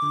Do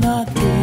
not do